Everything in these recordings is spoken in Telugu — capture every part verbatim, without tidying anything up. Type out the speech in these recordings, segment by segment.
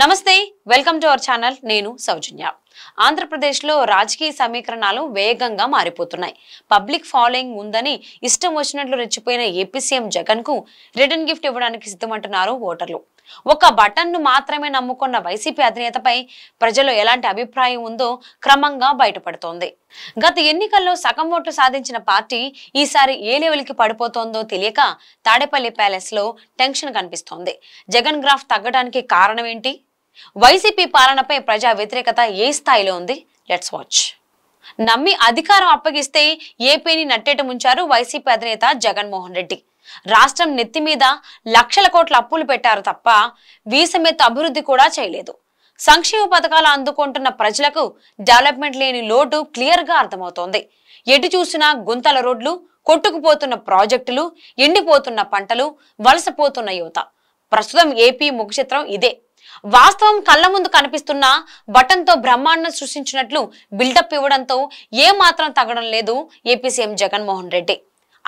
నమస్తే వెల్కమ్ టు అవర్ ఛానల్ నేను సౌజన్య ఆంధ్రప్రదేశ్ లో రాజకీయ సమీకరణాలు వేగంగా మారిపోతున్నాయి పబ్లిక్ ఫాలోయింగ్ ఉందని ఇష్టం వచ్చినట్లు రెచ్చిపోయిన ఏపీ సీఎం జగన్ కు రిటర్న్ గిఫ్ట్ ఇవ్వడానికి సిద్ధమంటున్నారు ఓటర్లు ఒక బటన్ ను మాత్రమే నమ్ముకున్న వైసీపీ అధినేతపై ప్రజల్లో ఎలాంటి అభిప్రాయం ఉందో క్రమంగా బయటపడుతోంది గత ఎన్నికల్లో సగం ఓట్లు సాధించిన పార్టీ ఈసారి ఏ లెవెల్ కి పడిపోతుందో తెలియక తాడేపల్లి ప్యాలెస్ లో టెన్షన్ కనిపిస్తోంది జగన్ గ్రాఫ్ తగ్గడానికి కారణం ఏంటి వైసీపీ పాలనపై ప్రజా వ్యతిరేకత ఏ స్థాయిలో ఉంది లెట్స్ వాచ్ నమ్మి అధికారం అప్పగిస్తే ఏపీని నట్టేట ముంచారు వైసీపీ అధినేత జగన్ మోహన్ రెడ్డి రాష్ట్రం నెత్తి మీద లక్షల కోట్ల అప్పులు పెట్టారు తప్ప వీసమెత్ అభివృద్ధి కూడా చేయలేదు సంక్షేమ పథకాలు అందుకుంటున్న ప్రజలకు డెవలప్మెంట్ లేని లోటు క్లియర్ గా అర్థమవుతోంది ఎటు చూసినా గుంతల రోడ్లు కొట్టుకుపోతున్న ప్రాజెక్టులు ఎండిపోతున్న పంటలు వలసపోతున్న యువత ప్రస్తుతం ఏపీ ముఖ చిత్రం ఇదే వాస్తవం కళ్ళ ముందు కనిపిస్తున్న బటన్తో బ్రహ్మాండం సృష్టించినట్లు బిల్డప్ ఇవ్వడంతో ఏ మాత్రం తగ్గడం లేదు ఏపీ సీఎం జగన్మోహన్ రెడ్డి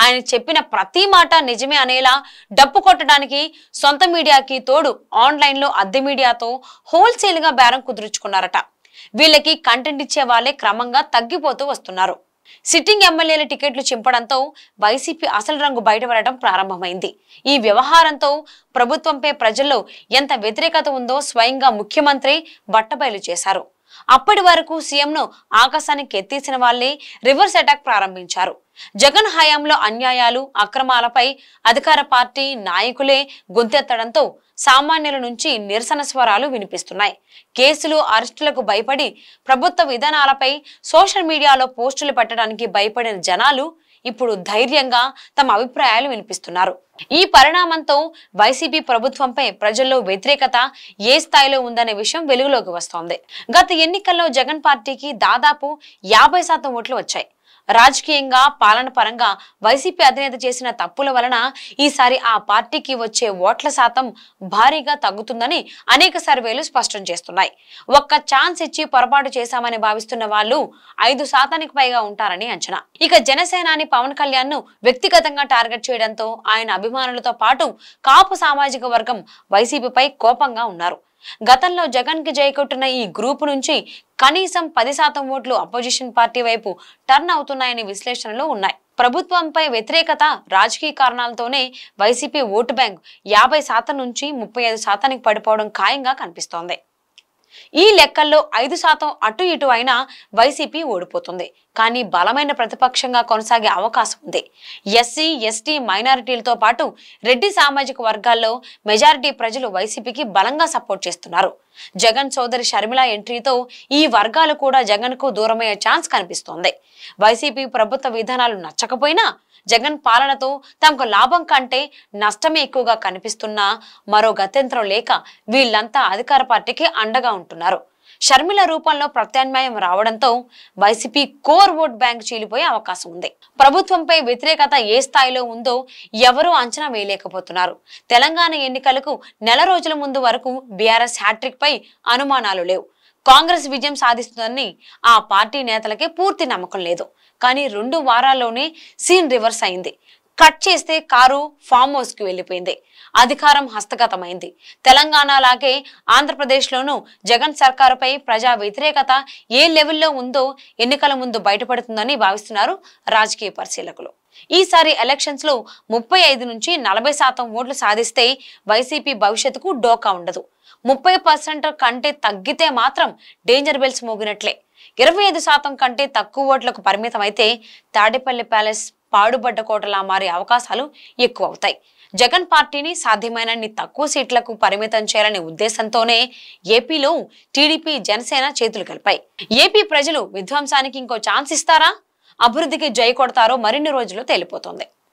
ఆయన చెప్పిన ప్రతి మాట నిజమే అనేలా డప్పు కొట్టడానికి సొంత మీడియాకి తోడు ఆన్లైన్లో అద్దె మీడియాతో హోల్సేల్గా బేరం కుదుర్చుకున్నారట వీళ్ళకి కంటెంట్ ఇచ్చే వాళ్ళే క్రమంగా తగ్గిపోతూ వస్తున్నారు సిట్టింగ్ ఎమ్మెల్యేల టికెట్లు చింపడంతో వైసీపీ అసలు రంగు బయటపడటం ప్రారంభమైంది ఈ వ్యవహారంతో ప్రభుత్వంపై ప్రజల్లో ఎంత వ్యతిరేకత ఉందో స్వయంగా ముఖ్యమంత్రి బట్టబయలు చేశారు అప్పటి వరకు సీఎంను ఆకాశానికి ఎత్తేసిన వాళ్ళే రివర్స్ అటాక్ ప్రారంభించారు జగన్ హయాంలో అన్యాయాలు అక్రమాలపై అధికార పార్టీ నాయకులే గొంతెత్తడంతో సామాన్యుల నుంచి నిరసన స్వరాలు వినిపిస్తున్నాయి కేసులు అరెస్టులకు భయపడి ప్రభుత్వ విధానాలపై సోషల్ మీడియాలో పోస్టులు పెట్టడానికి భయపడిన జనాలు ఇప్పుడు ధైర్యంగా తమ అభిప్రాయాలు వినిపిస్తున్నారు ఈ పరిణామంతో వైసీపీ ప్రభుత్వంపై ప్రజల్లో వ్యతిరేకత ఏ స్థాయిలో ఉందనే విషయం వెలుగులోకి వస్తోంది గత ఎన్నికల్లో జగన్ పార్టీకి దాదాపు యాభై శాతం ఓట్లు వచ్చాయి రాజకీయంగా పాలన పరంగా వైసీపీ అధినేత చేసిన తప్పుల వలన ఈసారి ఆ పార్టీకి వచ్చే ఓట్ల శాతం భారీగా తగ్గుతుందని అనేక సర్వేలు స్పష్టం చేస్తున్నాయి ఒక్క ఛాన్స్ ఇచ్చి పొరపాటు చేశామని భావిస్తున్న వాళ్ళు ఐదు శాతానికి పైగా ఉంటారని అంచనా ఇక జనసేనాని పవన్ కళ్యాణ్ ను వ్యక్తిగతంగా టార్గెట్ చేయడంతో ఆయన అభిమానులతో పాటు కాపు సామాజిక వర్గం వైసీపీపై కోపంగా ఉన్నారు గతంలో జగన్ కి జయకొట్టిన ఈ గ్రూపు నుంచి కనీసం పది శాతం ఓట్లు అపోజిషన్ పార్టీ వైపు టర్న్ అవుతున్నాయని విశ్లేషణలు ఉన్నాయి ప్రభుత్వంపై వ్యతిరేకత రాజకీయ కారణాలతోనే వైసీపీ ఓటు బ్యాంక్ యాభై శాతం నుంచి ముప్పై ఐదు శాతానికి పడిపోవడం ఖాయంగా కనిపిస్తోంది ఈ లెక్కల్లో ఐదు శాతం అటు ఇటు అయినా వైసీపీ ఓడిపోతుంది కానీ బలమైన ప్రతిపక్షంగా కొనసాగే అవకాశం ఉంది ఎస్సీ ఎస్టీ మైనారిటీలతో పాటు రెడ్డి సామాజిక వర్గాల్లో మెజారిటీ ప్రజలు వైసీపీకి బలంగా సపోర్ట్ చేస్తున్నారు జగన్ సోదరి షర్మిల ఎంట్రీతో ఈ వర్గాలు కూడా జగన్ కు దూరమయ్యే ఛాన్స్ కనిపిస్తోంది వైసీపీ ప్రభుత్వ విధానాలు నచ్చకపోయినా జగన్ పాలనతో తమకు లాభం కంటే నష్టమే ఎక్కువగా కనిపిస్తున్నా మరో గత్యంతరం లేక వీళ్ళంతా అధికార పార్టీకి అండగా ఉంటున్నారు షర్మిల రూపంలో ప్రత్యామ్నాయం రావడంతో వైసీపీ కోర్ ఓట్ బ్యాంక్ చీలిపోయే అవకాశం ఉంది ప్రభుత్వంపై వ్యతిరేకత ఏ స్థాయిలో ఉందో ఎవరూ అంచనా వేయలేకపోతున్నారు తెలంగాణ ఎన్నికలకు నెల రోజుల ముందు వరకు బీఆర్ఎస్ హ్యాట్రిక్ పై అనుమానాలు లేవు కాంగ్రెస్ విజయం సాధిస్తుందని ఆ పార్టీ నేతలకే పూర్తి నమ్మకం లేదు కానీ రెండు వారాల్లోనే సీన్ రివర్స్ అయింది కట్ చేస్తే కారు ఫామ్ హౌస్ కి వెళ్ళిపోయింది అధికారం హస్తగతమైంది తెలంగాణ లాగే ఆంధ్రప్రదేశ్లోనూ జగన్ సర్కారుపై ప్రజా వ్యతిరేకత ఏ లెవెల్లో ఉందో ఎన్నికల ముందు బయటపడుతుందని భావిస్తున్నారు రాజకీయ పరిశీలకులు ఈసారి ఎలక్షన్స్ లో ముప్పై ఐదు నుంచి నలభై శాతం ఓట్లు సాధిస్తే వైసీపీ భవిష్యత్తుకు డోకా ఉండదు ముప్పై పర్సెంట్ కంటే తగ్గితే మాత్రం డేంజర్ బెల్స్ మోగినట్లే ఇరవై ఐదు శాతం కంటే తక్కువ ఓట్లకు పరిమితమైతే తాడేపల్లి ప్యాలెస్ పాడుబడ్డ కోటలా మారే అవకాశాలు ఎక్కువ అవుతాయి జగన్ పార్టీని సాధ్యమైనన్ని తక్కువ సీట్లకు పరిమితం చేయాలనే ఉద్దేశంతోనే ఏపీలో టీడీపీ జనసేన చేతులు కలిపాయి ఏపీ ప్రజలు విధ్వంసానికి ఇంకో ఛాన్స్ ఇస్తారా అభివృద్ధికి జై కొడతారో మరిన్ని రోజులు తేలిపోతుంది.